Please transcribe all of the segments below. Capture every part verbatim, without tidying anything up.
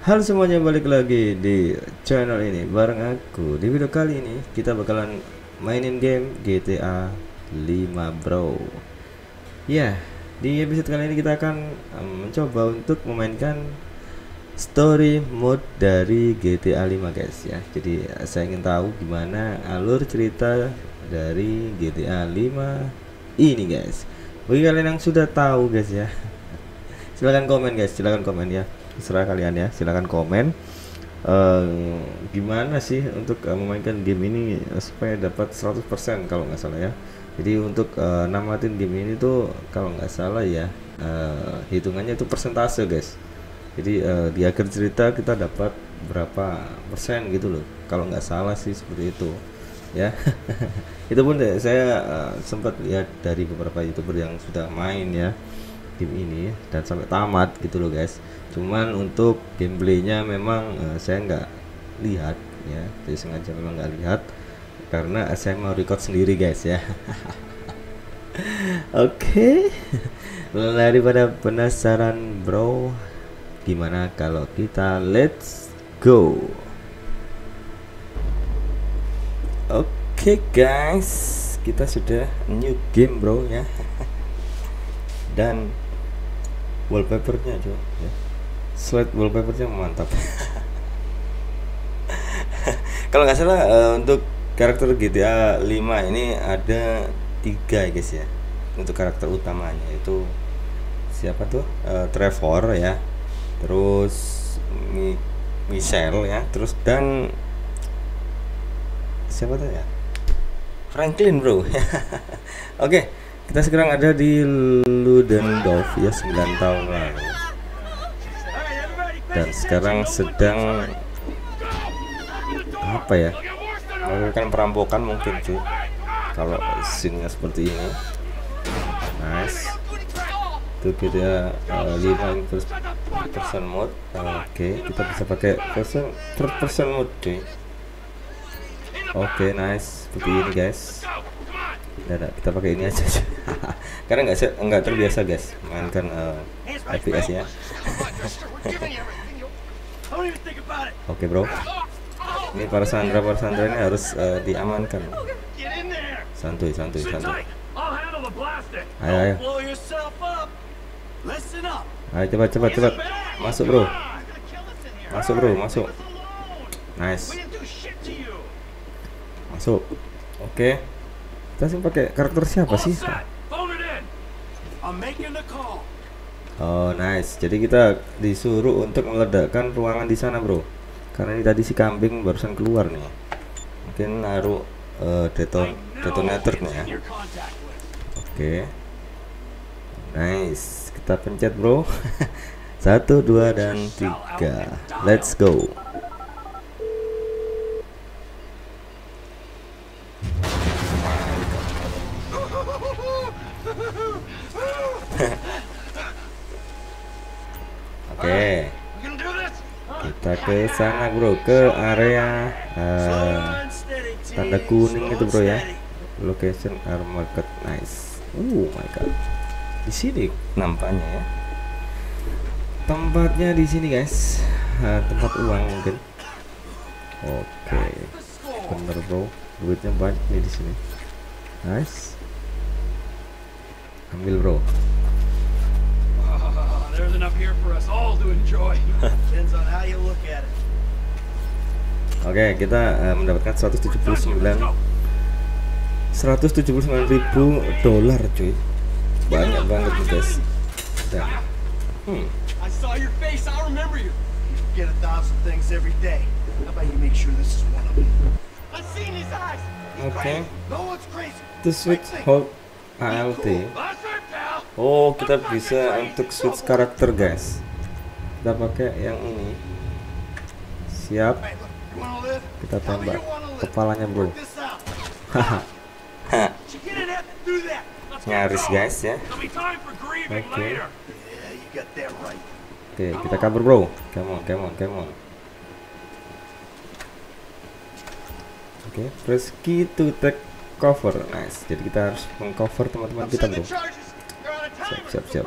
Halo semuanya, balik lagi di channel ini bareng aku. Di video kali ini kita bakalan mainin game G T A five, bro. Ya, di episode kali ini kita akan mencoba untuk memainkan story mode dari G T A five, guys, ya. Jadi saya ingin tahu gimana alur cerita dari G T A five ini, guys. Bagi kalian yang sudah tahu, guys, ya, silahkan komen, guys, silahkan komen, ya, serah kalian, ya, silahkan komen uh, gimana sih untuk uh, memainkan game ini supaya dapat seratus persen kalau nggak salah, ya. Jadi untuk uh, namatin game ini tuh kalau nggak salah, ya, uh, hitungannya itu persentase, guys. Jadi uh, di akhir cerita kita dapat berapa persen gitu loh, kalau nggak salah sih seperti itu, ya. Itu pun saya uh, sempat lihat dari beberapa youtuber yang sudah main, ya, game ini, dan sampai tamat gitu loh, guys. Cuman untuk gameplaynya memang uh, saya nggak lihat, ya, jadi sengaja memang nggak lihat karena saya mau record sendiri, guys, ya. Oke, daripada penasaran, bro, gimana kalau kita let's go. Oke, guys, kita sudah new game, bro, ya. Dan wallpapernya juga, ya, slide wallpapernya mantap. Kalau nggak salah uh, untuk karakter G T A five ini ada tiga, guys, ya. Untuk karakter utamanya itu siapa tuh, uh, Trevor, ya, terus Mi Michelle, ya, terus dan siapa tuh, ya, Franklin, bro. Oke, okay. Kita sekarang ada di Ludendorff, ya, sembilan tahun lalu, dan sekarang sedang apa, ya, melakukan perampokan mungkin tuh kalau scene-nya seperti ini. Nice, itu kita uh, lima person mode. Oke, okay, kita bisa pakai person third person mode deh. Oke, okay, nice, seperti ini, guys. Tidak, kita pakai ini aja. Karena nggak nggak terbiasa, guys, mainkan uh, F P S, ya. Oke, bro, ini para Sandra para Sandra ini harus uh, diamankan. Santuy, santuy, santuy. Ayo, ayo, ayo, cepat, cepat, cepat, masuk, bro, masuk, bro, masuk. Nice, masuk. Oke, okay. Kita sih pakai karakter siapa sih? Oh, nice. Jadi kita disuruh untuk meledakkan ruangan di sana, bro. Karena ini tadi si kambing barusan keluar nih. Mungkin naruh uh, deton detonator nih, ya. Oke, okay. Nice. Kita pencet, bro. Satu, dua, dan tiga. Let's go. Oke, kita ke sana, bro, ke area uh, tanda kuning itu, bro, ya. Location our market, nice. Oh my god, di sini nampaknya, ya, tempatnya di sini, guys. Uh, tempat uang mungkin. Oke, okay. Bener, bro, duitnya banyak nih di sini. Nice, ambil, bro. There's enough here for us all to enjoy. Depends on how you look at it. Oke, kita uh, mendapatkan seratus tujuh puluh sembilan ribu dolar, cuy. Banyak banget, guys. Dan, hmm. I saw your face, I remember you. You get a thousand things every day. How about you make sure this is one of them? I've seen his eyes. Oke. No one's crazy. The switch hold A L T. Oh, kita bisa untuk switch karakter, guys. Kita pakai yang ini. Siap. Kita tambah kepalanya, bro. Nyaris, guys, ya. Oke, okay. Okay, kita kabur, bro. Come on, come on, come on. Oke, okay, press key to take cover. Nice. Jadi kita harus mengcover teman-teman kita, bro. Siap, siap, siap.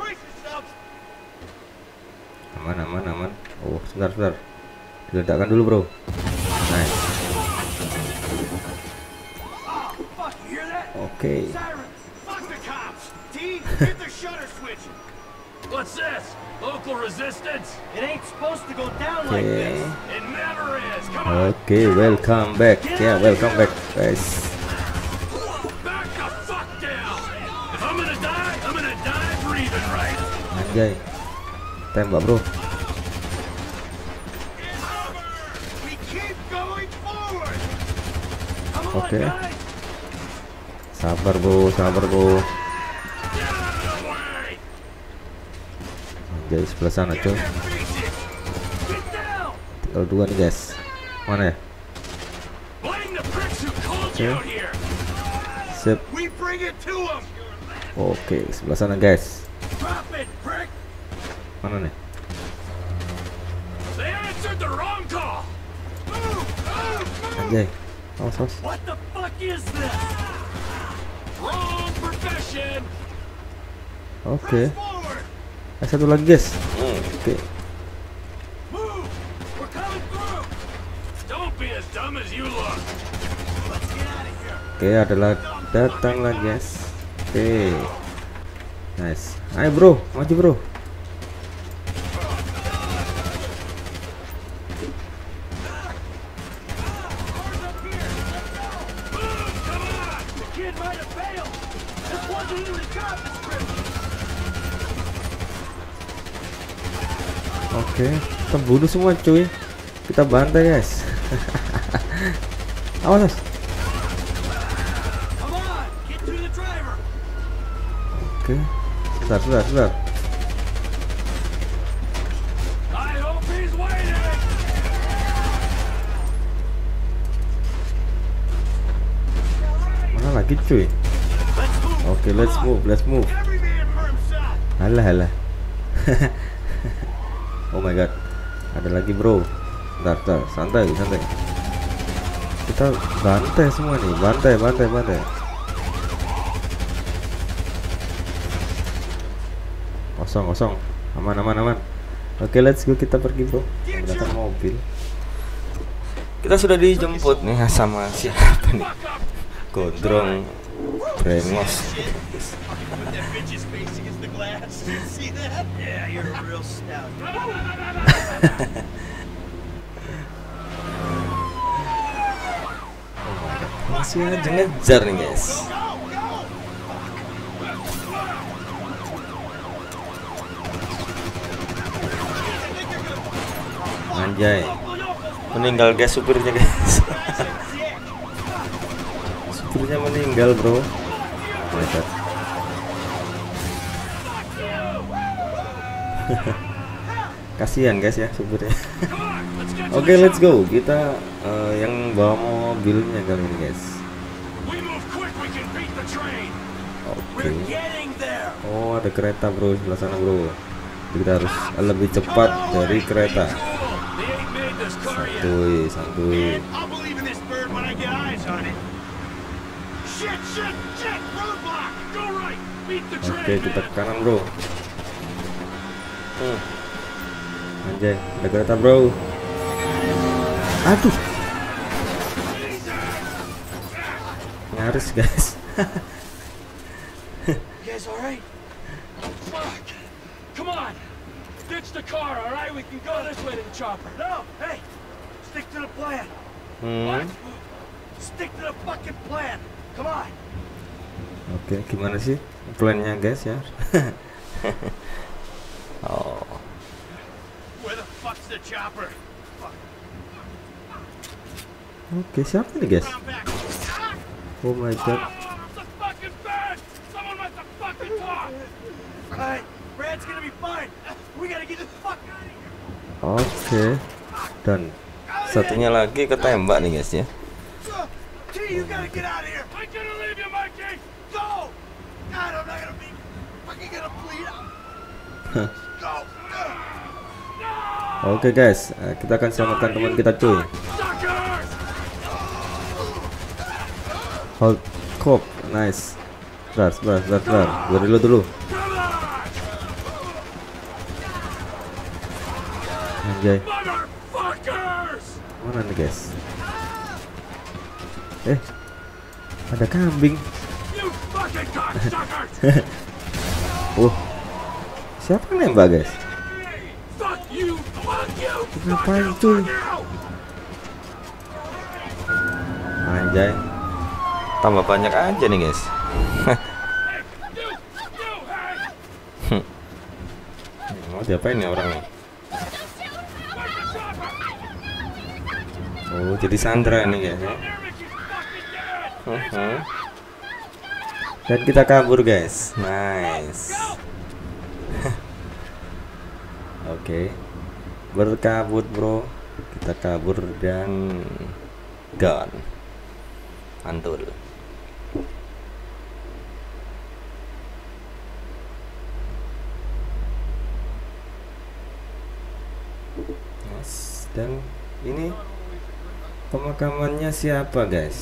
Aman, aman, aman. Oh, sebentar, sebentar. Diledakkan dulu, bro. Nice. Oke. Oke, welcome back. Ya, yeah, welcome back, guys. Anjay. Tembak, bro. Oke. Okay. Sabar, bro, sabar, bro. Anjay, sebelah sana, coy. Tinggal dua nih, guys. Mana ya? Oke. Okay. Sip. Oke, okay, sebelah sana, guys. Mana nih? Anjay. Awas, awas. Oke. Eh, satu lagi, guys. Oke. Oke, adalah datanglah, guys. Oke. Nice. Ayo, bro, maju, bro. Oke, kita bunuh semua, cuy. Kita bantai, guys. Awas. Oke. Sebentar, sebentar, sebentar. Mana lagi, cuy? Oke, let's move, let's move. Alah, alah. Oh my god, ada lagi, bro. Bentar, bentar, santai, santai. Kita bantai semua nih, bantai, bantai, bantai. Kosong, kosong, aman, aman, aman. Oke, let's go, kita pergi, bro. Datang mobil. Kita sudah dijemput nih sama siapa nih? Godron remos. Masih aja ngejar nih, guys. Anjay, meninggal, guys, supirnya, guys. Supirnya meninggal, bro. Lihat. Kasihan, guys, ya supirnya. Oke, okay, let's go. Kita uh, yang bawa mobilnya kali ini, guys. Oke. Okay. Oh, ada kereta, bro, sebelah sana, bro. Kita harus lebih cepat dari kereta. Santuy, santuy. Oke, okay, kita ke kanan, bro. Hmm. Anjay, ada kereta, bro. Aduh, nyaris, guys. Hmm. Oke, okay, gimana sih plannya, guys, ya? Oh. Oke, okay, siapa nih, guys? Oh my god. Oke, okay. Dan satunya lagi ketembak nih, guys, ya. Oke, okay, guys, kita akan selamatkan teman kita, cuy. Hold cop, nice. Ras, ras, ras, ras. Gue reload dulu. anjay. Mana nih guys? Eh, ada kambing. Wah, siapa nembak guys? Ngapain cuy? Anjay, tambah banyak aja nih guys. Mau diapain ya orangnya? Oh, jadi Sandra nih guys. Uh-huh. Dan kita kabur guys. Nice. Oke, okay. Berkabut bro. Kita kabur dan gone. Mantul. Yes. Dan ini pemakamannya siapa guys?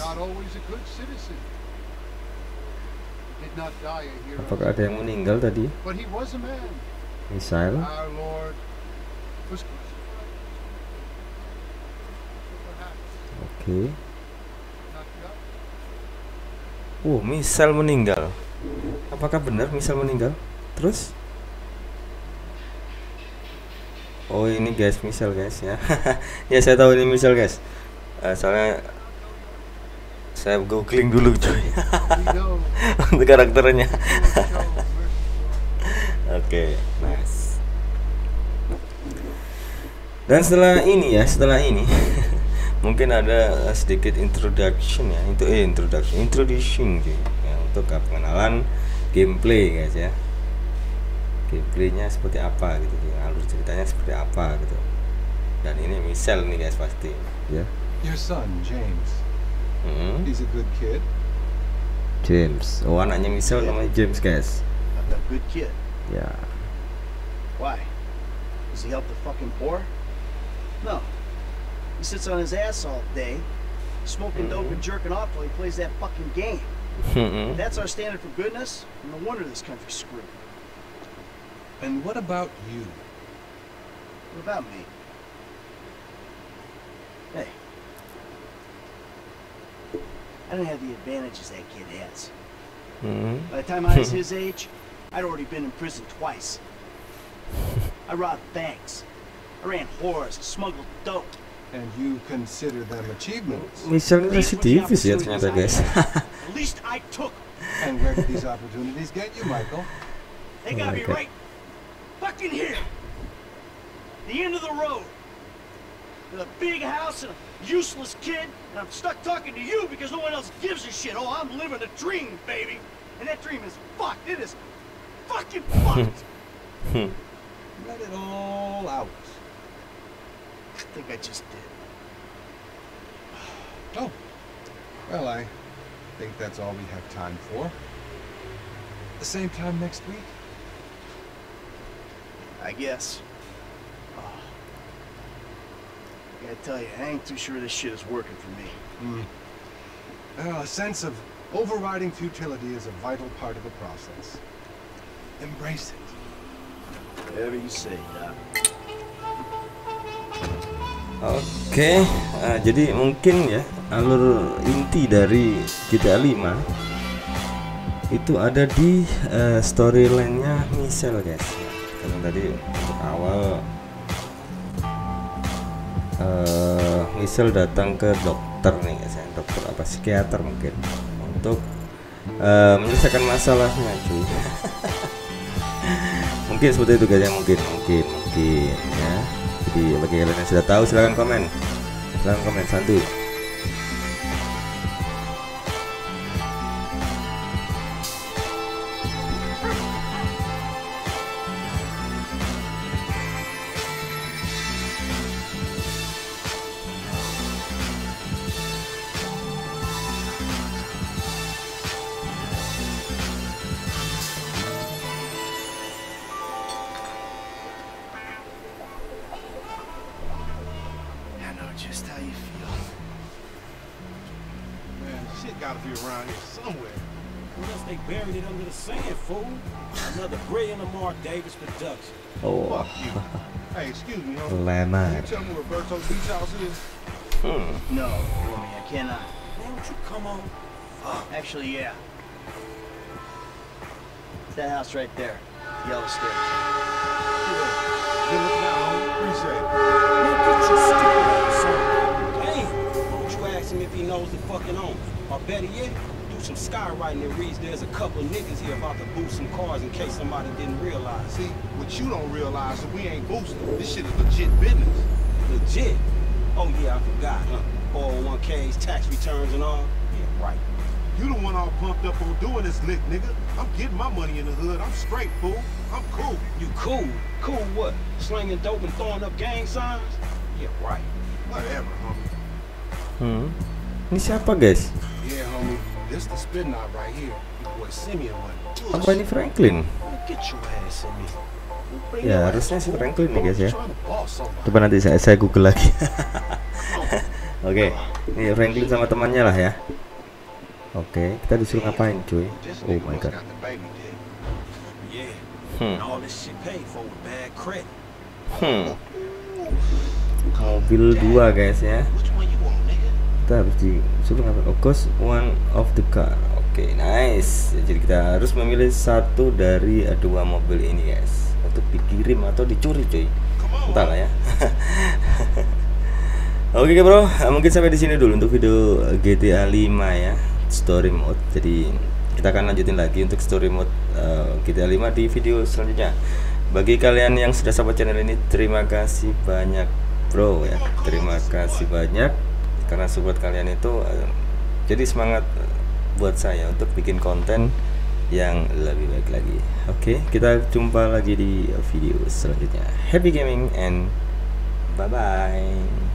Apakah ada yang meninggal tadi? Michelle. Oke. Oh, Michelle meninggal. Apakah benar Michelle meninggal? Terus? Oh, ini guys Michelle guys ya. Ya saya tahu ini Michelle guys. Uh, soalnya saya googling dulu cuy untuk karakternya. Oke, okay, nice. Dan setelah ini ya, setelah ini mungkin ada sedikit introduction ya, itu eh, introduction, introducing cuy, ya, untuk pengenalan gameplay guys ya. Gameplaynya seperti apa gitu, alur ceritanya seperti apa gitu. Dan ini Michelle nih guys pasti ya. Your son James. Mm-hmm. He's a good kid. James. Oh, anaknya Michelle namanya James guys. A good kid. Ya. Yeah. Why? Does he help the fucking poor? No. He sits on his ass all day, smoking mm-hmm. dope and jerking off while he plays that fucking game. Mm-hmm. That's our standard for goodness. No wonder this country's screwed. And what about you? What about me? Hey. I don't have the advantages that kid has. Mm-hmm. By the time I was his age, I'd already been in prison twice. I robbed banks. I ran whores, smuggled dope. And you consider them achievements? Michelle is ya ternyata guys. At least I took. And where did these opportunities get you, Michael? They got me right fucking here. The end of the road. With a big house and a useless kid. And I'm stuck talking to you because no one else gives a shit. Oh, I'm living a dream, baby. And that dream is fucked. It is fucking fucked. Let it all out. I think I just did. Oh. Well, I think that's all we have time for. The same time next week? I guess. I gotta tell you, I ain't too sure this shit is working for me. Mm. Oh, a sense of overriding futility is a vital part of the process. Embrace it. Whatever you say, Doc. Oke, okay. Nah, jadi mungkin ya alur inti dari G T A lima itu ada di uh, storyline-nya Michelle guys. Karena tadi untuk awal Uh, Michelle datang ke dokter nih guys ya, dokter apa psikiater mungkin untuk uh, menyelesaikan masalahnya cuy. Mungkin seperti itu guys ya, mungkin mungkin mungkin ya. Jadi bagi kalian yang sudah tahu silahkan komen, silahkan komen santuy. Another brilliant Lamar Davis production. Oh. Hey, excuse me, homie. Lamar. Can you tell me where Roberto Beach House is? Hmm. No, homie, I cannot. Why don't you come on? Oh, actually, yeah. It's that house right there. Yellow stairs. Yeah. Good looking out, homie. Appreciate it. Man, get your stupid ass on. Damn. Why don't you ask him if he knows the fucking owner? Or better yet, do some skywriting that reads there's a couple niggas here about to boost some cars in case somebody didn't realize. See, what you don't realize is we ain't boosting. This shit is legit business. Legit? Oh yeah, I forgot, huh? four oh one K's, tax returns and all? Yeah, right. You the one all pumped up on doing this lick, nigga. I'm getting my money in the hood. I'm straight, fool. I'm cool. You cool? Cool what? Slinging dope and throwing up gang signs? Yeah, right. Whatever, homie. Hmm. Ini siapa, guys? Yeah, homie. This the spin knot right here. Boy, Simeon one. Apa ini Franklin? Ya, harusnya si Franklin nih, guys ya. Coba nanti saya saya Google lagi. Oke, okay. Ini Franklin sama temannya lah ya. Oke, okay, kita disuruh ngapain, cuy? Oh my god. Hmm. Hmm. Mobil dua, guys ya. Kita harus disuruh ngapain? Of course, one of the car. Oke, okay, nice. Jadi kita harus memilih satu dari dua mobil ini, guys. Untuk dikirim atau dicuri, cuy. Entahlah ya. Oke, okay, bro. Mungkin sampai di sini dulu untuk video G T A lima ya. Story mode. Jadi kita akan lanjutin lagi untuk story mode uh, G T A lima di video selanjutnya. Bagi kalian yang sudah support channel ini, terima kasih banyak, bro ya. Terima kasih banyak karena support kalian itu uh, jadi semangat buat saya untuk bikin konten yang lebih baik lagi. Oke, okay, kita jumpa lagi di video selanjutnya. Happy gaming and bye bye.